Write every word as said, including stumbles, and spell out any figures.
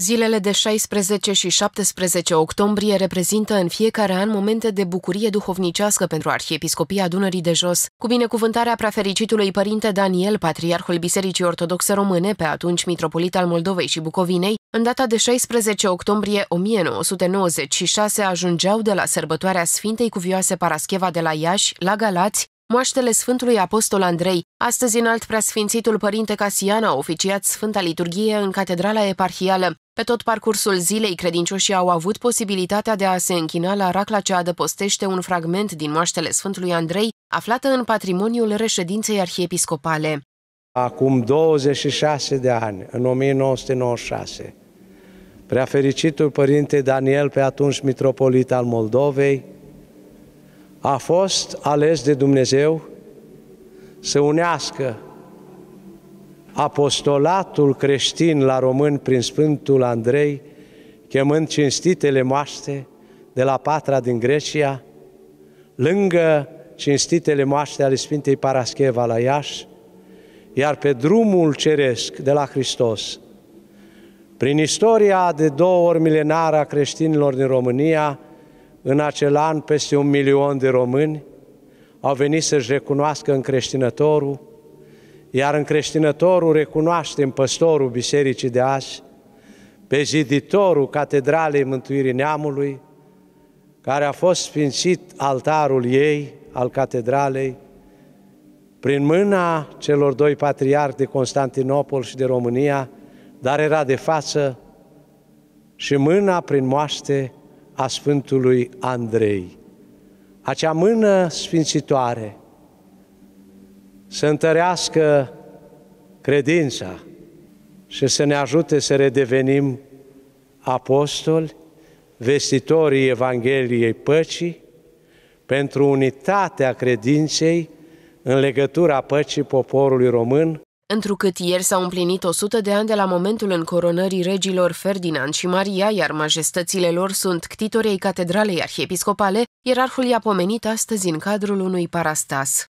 Zilele de șaisprezece și șaptesprezece octombrie reprezintă în fiecare an momente de bucurie duhovnicească pentru Arhiepiscopia Dunării de Jos, cu binecuvântarea Preafericitului Părinte Daniel, Patriarhul Bisericii Ortodoxe Române, pe atunci Mitropolit al Moldovei și Bucovinei. În data de șaisprezece octombrie o mie nouă sute nouăzeci și șase ajungeau de la sărbătoarea Sfintei Cuvioase Parascheva de la Iași la Galați moaștele Sfântului Apostol Andrei. Astăzi, Înaltpreasfințitul Părinte Casian a oficiat Sfânta Liturghie în Catedrala Eparhială. Pe tot parcursul zilei, credincioșii au avut posibilitatea de a se închina la racla ce adăpostește un fragment din moaștele Sfântului Andrei, aflată în patrimoniul Reședinței Arhiepiscopale. Acum douăzeci și șase de ani, în o mie nouă sute nouăzeci și șase, Preafericitul Părinte Daniel, pe atunci mitropolit al Moldovei, a fost ales de Dumnezeu să unească apostolatul creștin la români prin Sfântul Andrei, chemând cinstitele moaște de la Patra din Grecia, lângă cinstitele moaște ale Sfintei Parascheva la Iași, iar pe drumul ceresc de la Hristos, prin istoria de două ori milenară a creștinilor din România, în acel an peste un milion de români au venit să-și recunoască încreștinătorul, iar încreștinătorul recunoaște în păstorul bisericii de azi, pe ziditorul Catedralei Mântuirii Neamului, care a fost sfințit altarul ei, al catedralei, prin mâna celor doi patriarhi de Constantinopol și de România, dar era de față și mâna prin moaște a Sfântului Andrei. Acea mână sfințitoare să întărească credința și să ne ajute să redevenim apostoli, vestitorii Evangheliei Păcii, pentru unitatea credinței în legătura păcii poporului român. Întrucât ieri s-au împlinit o sută de ani de la momentul încoronării regilor Ferdinand și Maria, iar majestățile lor sunt ctitori ai Catedralei Arhiepiscopale, ierarhul i-a pomenit astăzi în cadrul unui parastas.